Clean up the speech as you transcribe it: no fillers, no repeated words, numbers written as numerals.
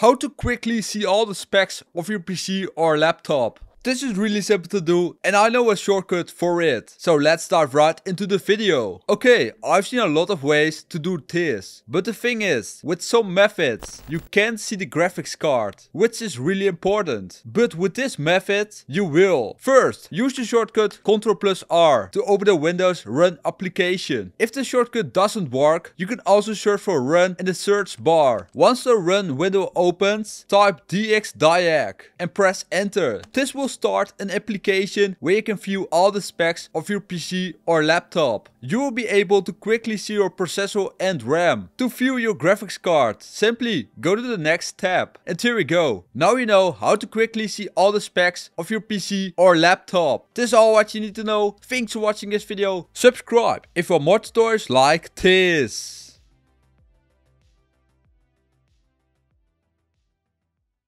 how to quickly see all the specs of your PC or laptop. This is really simple to do and I know a shortcut for it, so let's dive right into the video. Okay, I've seen a lot of ways to do this, but the thing is, with some methods you can't see the graphics card, which is really important. But with this method you will. First, use the shortcut Ctrl+R to open the Windows Run application. If the shortcut doesn't work, you can also search for Run in the search bar. Once the Run window opens, type dxdiag and press enter. This will start an application where you can view all the specs of your PC or laptop. You will be able to quickly see your processor and RAM. To view your graphics card, simply go to the next tab. And here we go. Now you know how to quickly see all the specs of your PC or laptop. This is all what you need to know. Thanks for watching this video. Subscribe if you want more tutorials like this.